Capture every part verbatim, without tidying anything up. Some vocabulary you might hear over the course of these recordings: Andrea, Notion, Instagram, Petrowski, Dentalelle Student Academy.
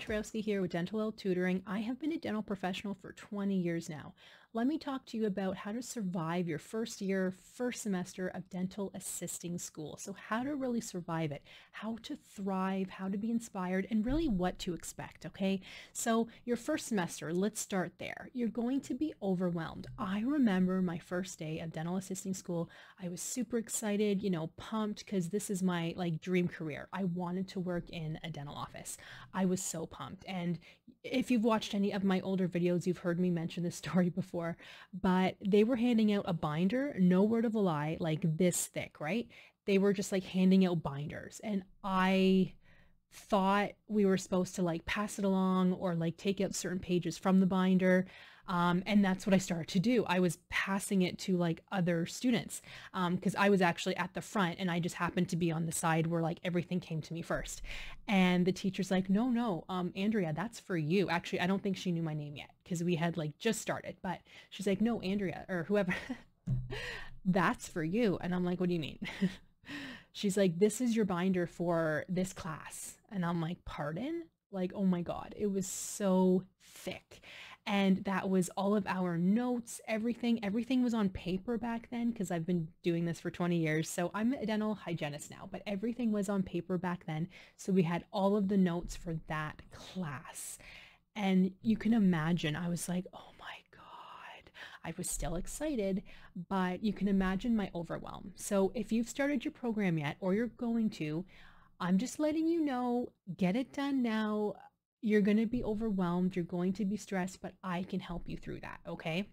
Petrowski here with Dentalelle Tutoring. I have been a dental professional for twenty years now. Let me talk to you about how to survive your first year, first semester of dental assisting school. So how to really survive it, how to thrive, how to be inspired, and really what to expect, okay? So your first semester, let's start there. You're going to be overwhelmed. I remember my first day of dental assisting school. I was super excited, you know, pumped, because this is my like dream career. I wanted to work in a dental office. I was so pumped. And if you've watched any of my older videos, you've heard me mention this story before. But they were handing out a binder, no word of a lie, like this thick, right? They were just like handing out binders. And I thought we were supposed to like pass it along or like take out certain pages from the binder. Um, and that's what I started to do. I was passing it to like other students because um, I was actually at the front and I just happened to be on the side where like everything came to me first. And the teacher's like, no, no, um, Andrea, that's for you. Actually, I don't think she knew my name yet because we had like just started, but she's like, no, Andrea or whoever, that's for you. And I'm like, what do you mean? She's like, this is your binder for this class. And I'm like, pardon? Like, oh my God, it was so thick. And that was all of our notes, everything, everything was on paper back then, because I've been doing this for twenty years. So I'm a dental hygienist now, but everything was on paper back then. So we had all of the notes for that class. And you can imagine, I was like, oh my God, I was still excited, but you can imagine my overwhelm. So if you've started your program yet, or you're going to, I'm just letting you know, get it done now. You're going to be overwhelmed. You're going to be stressed, but I can help you through that. Okay.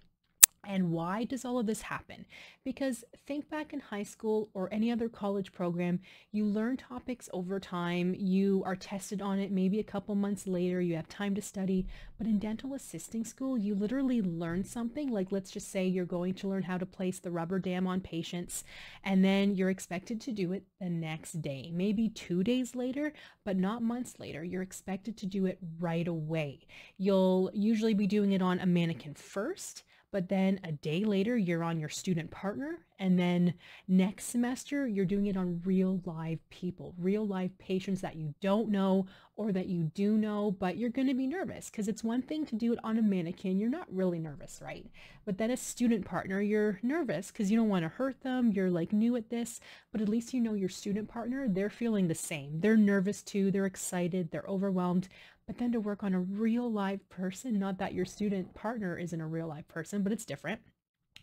And why does all of this happen? Because think back in high school or any other college program, you learn topics over time. You are tested on it maybe a couple months later. You have time to study. But in dental assisting school, you literally learn something. Like, let's just say you're going to learn how to place the rubber dam on patients, and then you're expected to do it the next day, maybe two days later, but not months later. You're expected to do it right away. You'll usually be doing it on a mannequin first, but then a day later, you're on your student partner. And then next semester, you're doing it on real live people, real live patients that you don't know or that you do know, but you're going to be nervous because it's one thing to do it on a mannequin. You're not really nervous, right? But then a student partner, you're nervous because you don't want to hurt them. You're like new at this, but at least you know your student partner, they're feeling the same. They're nervous too. They're excited. They're overwhelmed. But then to work on a real live person, not that your student partner isn't a real live person, but it's different.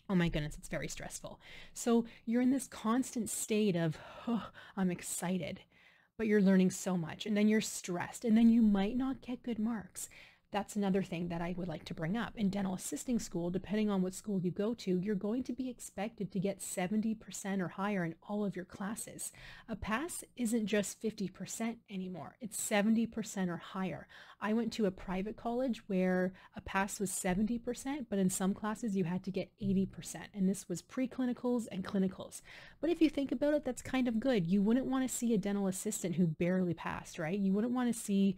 Oh my goodness, it's very stressful. So you're in this constant state of, oh, I'm excited, but you're learning so much. And then you're stressed, and then you might not get good marks. That's another thing that I would like to bring up. In dental assisting school, depending on what school you go to, you're going to be expected to get seventy percent or higher in all of your classes. A pass isn't just fifty percent anymore. It's seventy percent or higher. I went to a private college where a pass was seventy percent, but in some classes you had to get eighty percent. And this was preclinicals and clinicals. But if you think about it, that's kind of good. You wouldn't want to see a dental assistant who barely passed, right? You wouldn't want to see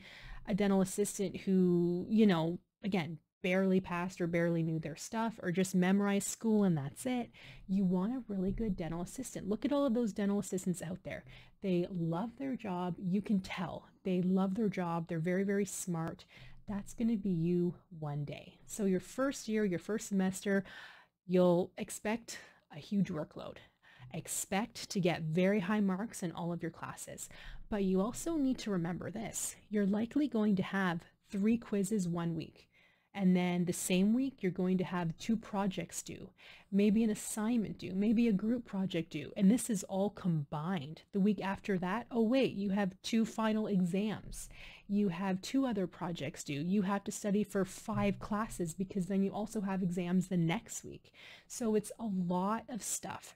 a dental assistant who, you know, again, barely passed or barely knew their stuff or just memorized school and that's it. You want a really good dental assistant. Look at all of those dental assistants out there. They love their job. You can tell they love their job. They're very, very smart. That's going to be you one day. So your first year, your first semester, you'll expect a huge workload. Expect to get very high marks in all of your classes. But you also need to remember this. You're likely going to have three quizzes one week. And then the same week, you're going to have two projects due, maybe an assignment due, maybe a group project due. And this is all combined. The week after that, oh wait, you have two final exams. You have two other projects due. You have to study for five classes because then you also have exams the next week. So it's a lot of stuff.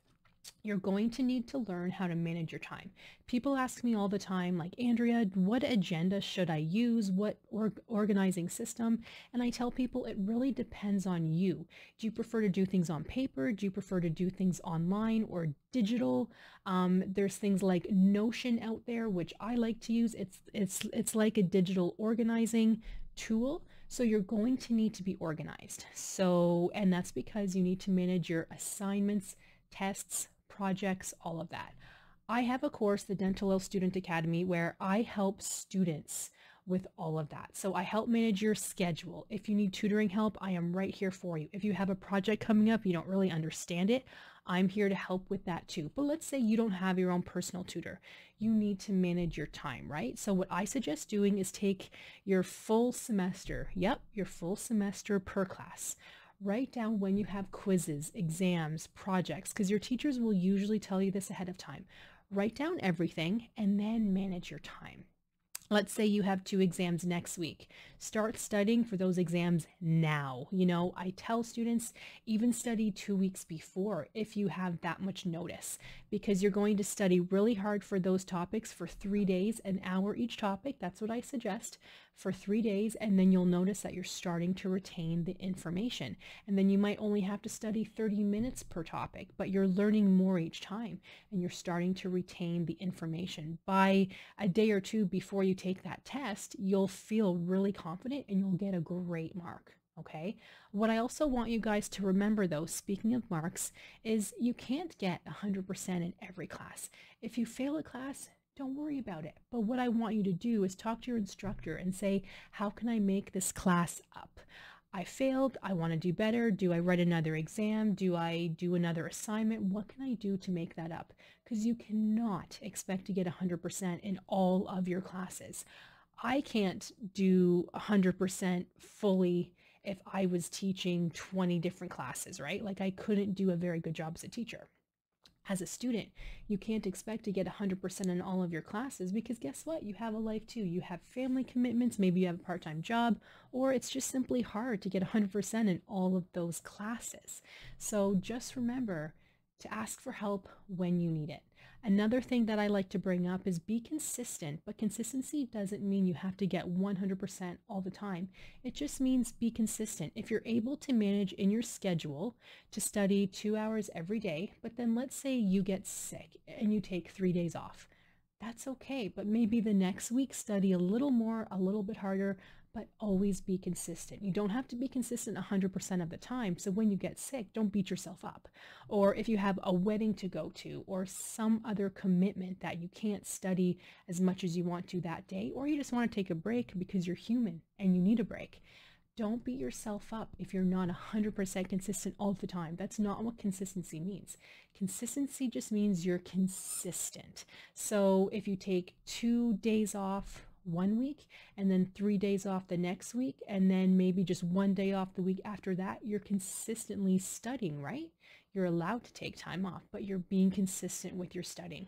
You're going to need to learn how to manage your time. People ask me all the time, like, Andrea, what agenda should I use? What or organizing system? And I tell people it really depends on you. Do you prefer to do things on paper? Do you prefer to do things online or digital? Um, there's things like Notion out there, which I like to use. It's, it's, it's like a digital organizing tool. So you're going to need to be organized. So, and that's because you need to manage your assignments, tests, projects, all of that. I have a course, the Dentalelle Student Academy, where I help students with all of that. So I help manage your schedule. If you need tutoring help, I am right here for you. If you have a project coming up, you don't really understand it, I'm here to help with that too. But let's say you don't have your own personal tutor. You need to manage your time, right? So what I suggest doing is take your full semester, yep, your full semester per class. Write down when you have quizzes, exams, projects, because your teachers will usually tell you this ahead of time. Write down everything and then manage your time. Let's say you have two exams next week. Start studying for those exams now. You know, I tell students even study two weeks before if you have that much notice, because you're going to study really hard for those topics for three days, an hour each topic. That's what I suggest for three days. And then you'll notice that you're starting to retain the information. And then you might only have to study thirty minutes per topic, but you're learning more each time and you're starting to retain the information. By a day or two before you take that test, you'll feel really confident and you'll get a great mark. Okay. What I also want you guys to remember though, speaking of marks, is you can't get one hundred percent in every class. If you fail a class, don't worry about it. But what I want you to do is talk to your instructor and say, how can I make this class up? I failed. I want to do better. Do I write another exam? Do I do another assignment? What can I do to make that up? Because you cannot expect to get one hundred percent in all of your classes. I can't do one hundred percent fully if I was teaching twenty different classes, right? Like I couldn't do a very good job as a teacher. As a student, you can't expect to get one hundred percent in all of your classes because guess what? You have a life too. You have family commitments, maybe you have a part-time job, or it's just simply hard to get one hundred percent in all of those classes. So just remember to ask for help when you need it. Another thing that I like to bring up is be consistent, but consistency doesn't mean you have to get one hundred percent all the time. It just means be consistent. If you're able to manage in your schedule to study two hours every day, but then let's say you get sick and you take three days off, that's okay. But maybe the next week study a little more, a little bit harder, but always be consistent. You don't have to be consistent one hundred percent of the time. So when you get sick, don't beat yourself up. Or if you have a wedding to go to or some other commitment that you can't study as much as you want to that day, or you just want to take a break because you're human and you need a break. Don't beat yourself up if you're not one hundred percent consistent all the time. That's not what consistency means. Consistency just means you're consistent. So if you take two days off one week and then three days off the next week and then maybe just one day off the week after that, you're consistently studying, right? You're allowed to take time off, but you're being consistent with your studying.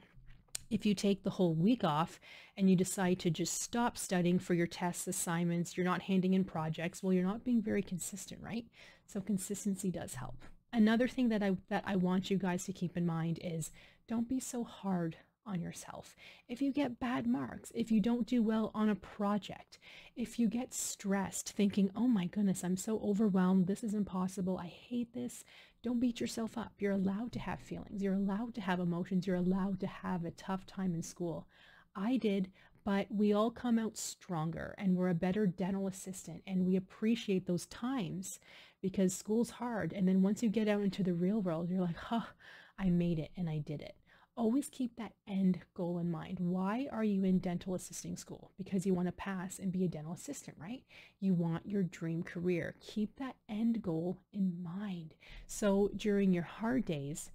If you take the whole week off and you decide to just stop studying for your tests, assignments, you're not handing in projects, well, you're not being very consistent, right? So consistency does help. Another thing that I that I want you guys to keep in mind is don't be so hard on yourself. If you get bad marks, if you don't do well on a project, if you get stressed thinking, oh my goodness, I'm so overwhelmed, this is impossible, I hate this, don't beat yourself up. You're allowed to have feelings. You're allowed to have emotions. You're allowed to have a tough time in school. I did, but we all come out stronger and we're a better dental assistant and we appreciate those times because school's hard. And then once you get out into the real world, you're like, huh, I made it and I did it. Always keep that end goal in mind. Why are you in dental assisting school? Because you want to pass and be a dental assistant, right? You want your dream career. Keep that end goal in mind. So during your hard days,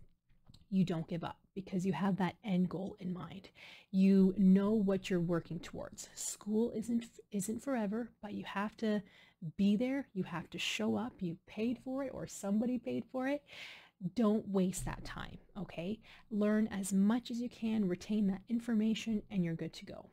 you don't give up because you have that end goal in mind. You know what you're working towards. School isn't isn't forever, but you have to be there. You have to show up. You paid for it or somebody paid for it. Don't waste that time, okay? Learn as much as you can, retain that information, and you're good to go.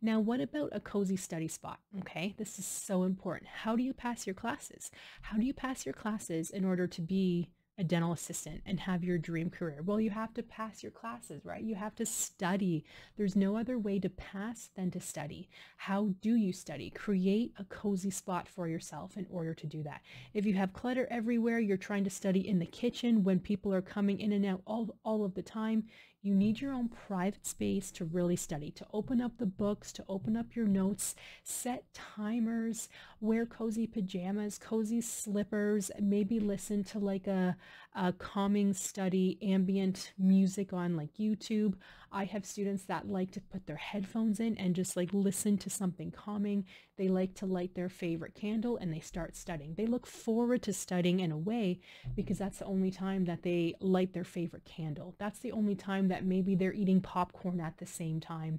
Now, what about a cozy study spot, okay? This is so important. How do you pass your classes? How do you pass your classes in order to be a dental assistant and have your dream career? Well, you have to pass your classes, right? You have to study. There's no other way to pass than to study. How do you study? Create a cozy spot for yourself in order to do that. If you have clutter everywhere, you're trying to study in the kitchen when people are coming in and out all, all of the time, you need your own private space to really study, to open up the books, to open up your notes, set timers, wear cozy pajamas, cozy slippers, maybe listen to like a uh, calming study, ambient music on like YouTube. I have students that like to put their headphones in and just like listen to something calming. They like to light their favorite candle and they start studying. They look forward to studying in a way because that's the only time that they light their favorite candle. That's the only time that maybe they're eating popcorn at the same time.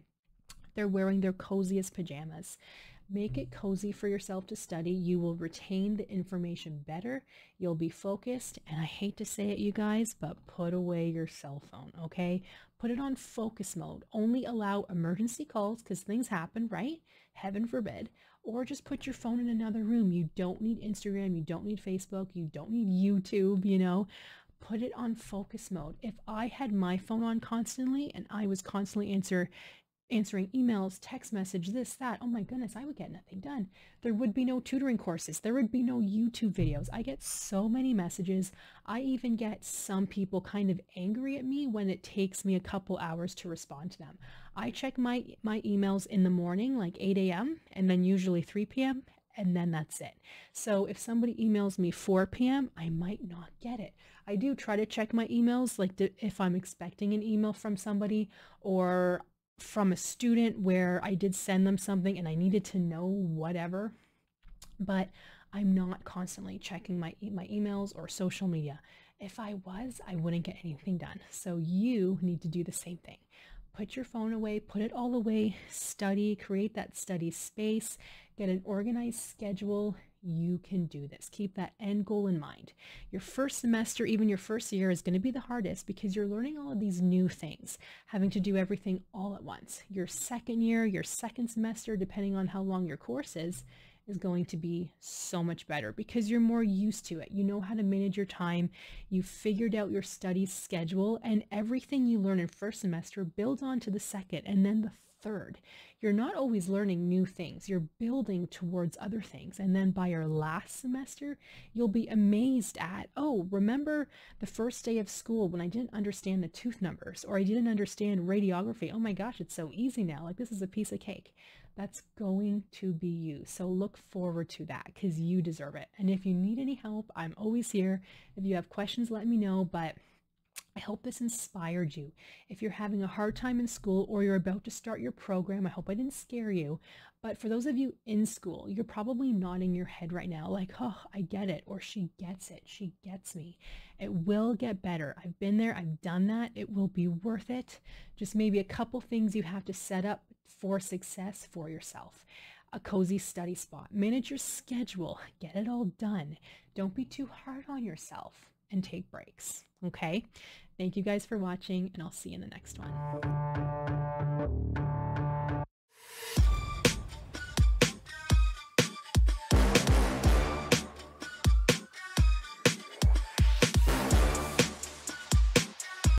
They're wearing their coziest pajamas. Make it cozy for yourself to study. You will retain the information better. You'll be focused. And I hate to say it, you guys, but put away your cell phone, okay? Put it on focus mode. Only allow emergency calls because things happen, right? Heaven forbid. Or just put your phone in another room. You don't need Instagram. You don't need Facebook. You don't need YouTube, you know? Put it on focus mode. If I had my phone on constantly and I was constantly answering answering emails, text message, this, that, oh my goodness, I would get nothing done. There would be no tutoring courses. There would be no YouTube videos. I get so many messages. I even get some people kind of angry at me when it takes me a couple hours to respond to them. I check my, my emails in the morning, like eight A M and then usually three P M and then that's it. So if somebody emails me four P M, I might not get it. I do try to check my emails, like if I'm expecting an email from somebody or from a student where I did send them something and I needed to know whatever, but I'm not constantly checking my, my emails or social media. If I was, I wouldn't get anything done. So you need to do the same thing. Put your phone away, put it all away, study, create that study space, get an organized schedule. You can do this. Keep that end goal in mind. Your first semester, even your first year, is going to be the hardest because you're learning all of these new things, having to do everything all at once. Your second year, your second semester, depending on how long your course is, is going to be so much better because you're more used to it. You know how to manage your time. You figured out your study schedule, and everything you learn in first semester builds on to the second and then the third. You're not always learning new things. You're building towards other things. And then by your last semester, you'll be amazed at, oh, remember the first day of school when I didn't understand the tooth numbers or I didn't understand radiography. Oh my gosh, it's so easy now. Like this is a piece of cake. That's going to be you. So look forward to that because you deserve it. And if you need any help, I'm always here. If you have questions, let me know. But I hope this inspired you. If you're having a hard time in school or you're about to start your program, I hope I didn't scare you. But for those of you in school, you're probably nodding your head right now like, oh, I get it, or she gets it, she gets me. It will get better. I've been there, I've done that. It will be worth it. Just maybe a couple things you have to set up for success for yourself. A cozy study spot, manage your schedule, get it all done. Don't be too hard on yourself and take breaks, okay? Thank you guys for watching, and I'll see you in the next one.